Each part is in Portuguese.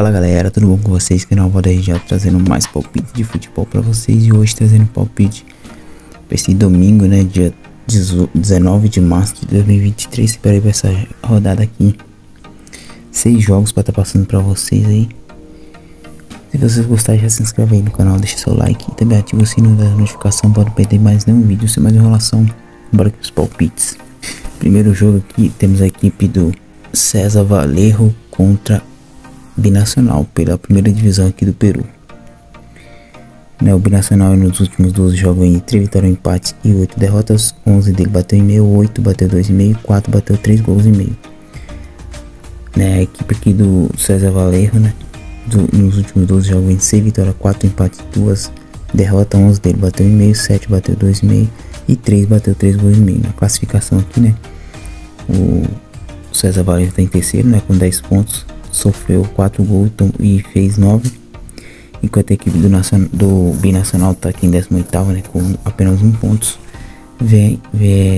Fala galera, tudo bom com vocês? Canal Valverde já trazendo mais palpite de futebol para vocês. E hoje trazendo palpite para esse domingo, né? Dia 19 de março de 2023. Espero que essa rodada aqui 6 jogos para estar passando para vocês aí. Se vocês gostarem, já se inscreve aí no canal, deixa seu like e também ativa o sininho da notificação para não perder mais nenhum vídeo sem mais enrolação. Bora para os palpites. Primeiro jogo aqui, temos a equipe do César Valverde contra Binacional pela primeira divisão aqui do Peru. O Binacional nos últimos 12 jogos em 3 vitórias, empate e 8 derrotas. 11 dele bateu em meio, 8 bateu 2,5, 4 bateu 3 gols e meio. A equipe aqui do César Valverde, nos últimos 12 jogos em 6 vitórias, 4 empates, 2 derrotas, 11 dele bateu em meio, 7 bateu 2,5 e 3 bateu 3 gols e meio. Na classificação aqui, o César Valverde está em terceiro, com 10 pontos, sofreu 4 gols e fez 9, enquanto a equipe do Binacional está aqui em 18º, com apenas 1 ponto,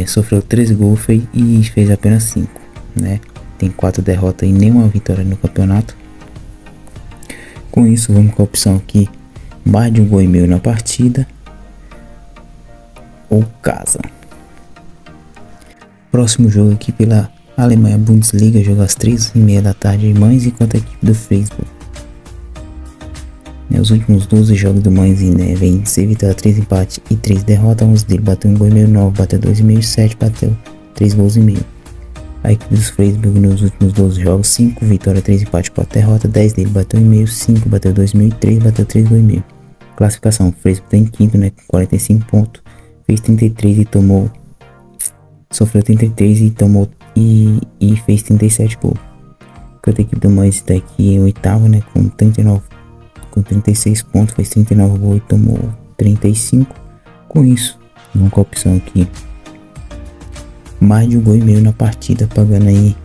sofreu 13 gols e fez apenas 5, tem 4 derrotas e nenhuma vitória no campeonato. Com isso, vamos com a opção aqui, mais de 1,5 gol na partida ou casa. Próximo jogo aqui pela Alemanha, Bundesliga, joga às 3h30 da tarde em Mainz, enquanto a equipe do Freiburg. Os últimos 12 jogos do Mainz vem 6 vitórias, 3 empates e 3 derrotas, 11 dele bateu 1,5 gol, 9 bateu 2,5, 7 bateu 3 gols e meio. A equipe dos Freiburg nos últimos 12 jogos, 5 vitórias, 3 empates, 4 derrotas, 10 dele bateu 1,5, 5 bateu 2,5, 3 bateu 3 gols e meio. Classificação, o Freiburg está em quinto, com 45 pontos, fez 33 e tomou, sofreu 33 e tomou e fez 37 gols. Enquanto a equipe do Mainz está aqui em 8º, com 36 pontos, fez 39 gols e tomou 35. Com isso, vamos com a opção aqui, mais de 1,5 gol na partida, pagando aí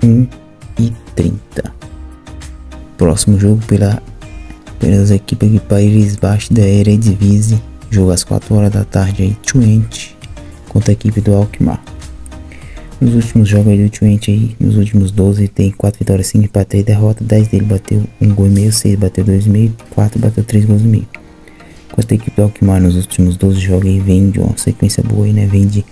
1,30. Próximo jogo pelas equipes de Países Baixos da Eredivisie, jogo às 4h da tarde aí, Twente contra a equipe do Alkmaar. Nos últimos jogos aí do Twente aí, nos últimos 12 tem 4 vitórias, 5 empates, 3 derrotas, 10 dele bateu 1,5 gol, 6 bateu 2,5, 4 bateu 3 gols e meio. Enquanto a equipe do Alkmaar nos últimos 12 jogos aí vem de uma sequência boa aí, vem de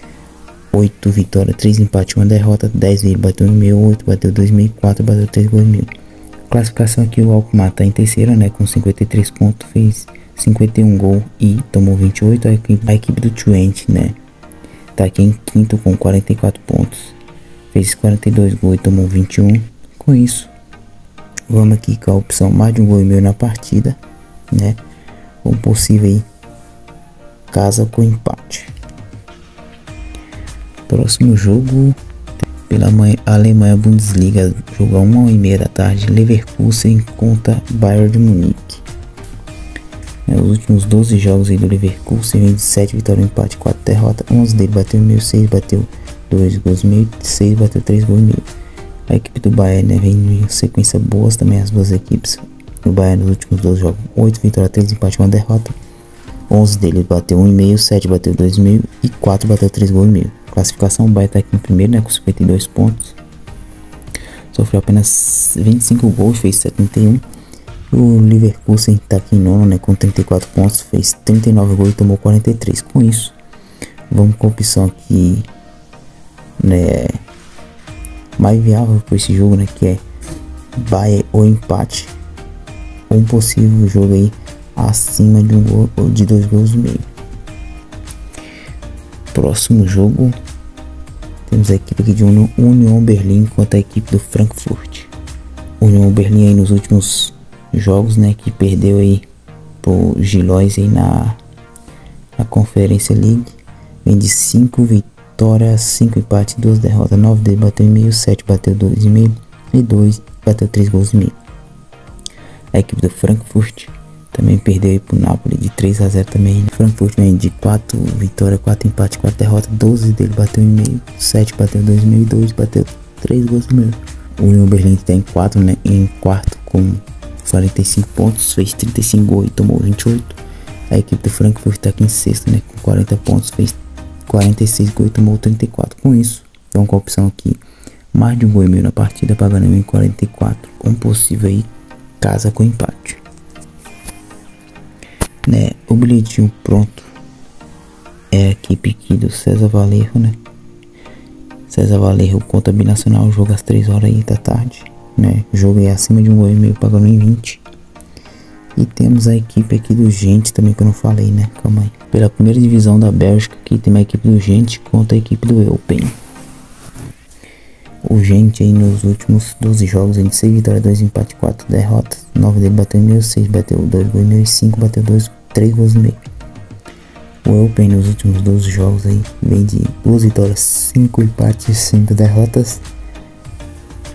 8 vitórias, 3 empates, 1 derrota, 10 dele bateu 1,5, 8 bateu 2,5, 4 bateu 3 gols e meio. Classificação aqui, o Alkmaar tá em terceiro, com 53 pontos, fez 51 gols e tomou 28. A equipe do Twente, tá aqui em quinto com 44 pontos, fez 42 gols e tomou 21. Com isso, vamos aqui com a opção mais de 1,5 gol na partida, com possível aí casa com empate. Próximo jogo pela Alemanha, Bundesliga, joga 1h30 da tarde, Leverkusen contra Bayern de Munique. Os últimos 12 jogos aí do Leverkusen vem de 7 vitórias, empate, 4 derrotas, 11 dele bateu 1,5, 6 bateu 2 gols e meio, 6 bateu 3 gols e meio. A equipe do Bayern vem em sequência boas também, as duas equipes. O Bayern nos últimos 12 jogos, 8 vitórias, 3 empates, 1 derrota, 11 dele bateu 1,5, 7 bateu 2,5 e 4 bateu 3 gols e meio. Classificação, o Bayern está aqui em primeiro, com 52 pontos, sofreu apenas 25 gols, fez 71. O Leverkusen está aqui em nono, com 34 pontos, fez 39 gols e tomou 43. Com isso, vamos com a opção aqui, mais viável para esse jogo, que é Bayern ou empate, ou um possível jogo aí acima de 1 gol ou de 2,5 gols. Próximo jogo, temos a equipe aqui de Union Berlin contra a equipe do Frankfurt. Union Berlin aí nos últimos jogos, que perdeu aí pro Gilóis aí na Conferência League, vem de 5 vitórias, 5 empates, 2 derrotas, 9 dele bateu 1,5, 7 bateu 2,5 e 2 bateu 3 gols e meio. A equipe do Frankfurt também perdeu aí pro Napoli de 3-0 também. Frankfurt vem de 4 vitórias, 4 empates, 4 derrotas, 12 dele bateu 1,5, 7 bateu 2,5 e 2 bateu 3 gols e meio. O Union Berlin tá em 4, em quarto com 45 pontos, fez 35 gols e tomou 28. A equipe do Frankfurt está aqui em sexto, com 40 pontos, fez 46 gols e tomou 34. Com isso, vamos com a opção aqui, mais de 1,5 gol na partida, pagando 1,44, com possível aí casa com empate, né? O bilhetinho pronto é a equipe aqui do César Valverde, né? César Valverde contra Binacional, jogo às 3 horas aí da tarde, né? Joguei acima de 1,5 pagando em 20. E temos a equipe aqui do Gent também, que eu não falei, né? Calma aí. Pela primeira divisão da Bélgica, aqui tem a equipe do Gent contra a equipe do Eupen. O Gent aí nos últimos 12 jogos, em 6 vitórias, 2 empates, 4 derrotas. 9 dele bateu meio, 6 bateu 2 gols meio, 5 bateu 2, 3 gols meio. O Eupen nos últimos 12 jogos aí vem de 2 vitórias, 5 empates e 5 derrotas.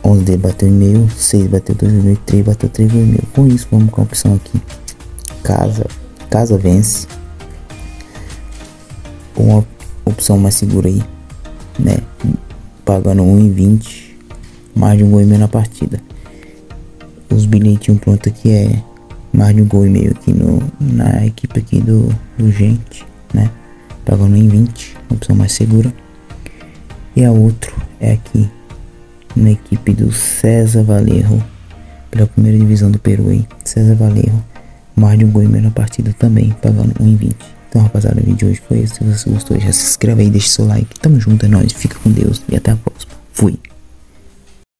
11 dele bateu em meio, 6 bateu 2 e meio, 3 bateu 3 e meio. Com isso, vamos com a opção aqui. Casa vence. Uma opção mais segura aí, né? Pagando 1,20. Mais de 1,5 na partida. Os bilhetinhos pronto aqui é mais de 1,5 aqui na equipe aqui do Gente, né? Pagando 1,20. Opção mais segura. E a outra é aqui, na equipe do César Valverde, pela primeira divisão do Peru, hein? César Valverde, mais de 1,5 na partida também, pagando 1,20. Então, rapaziada, o vídeo de hoje foi esse. Se você gostou, já se inscreve aí, deixa seu like. Tamo junto, é nóis, fica com Deus e até a próxima. Fui!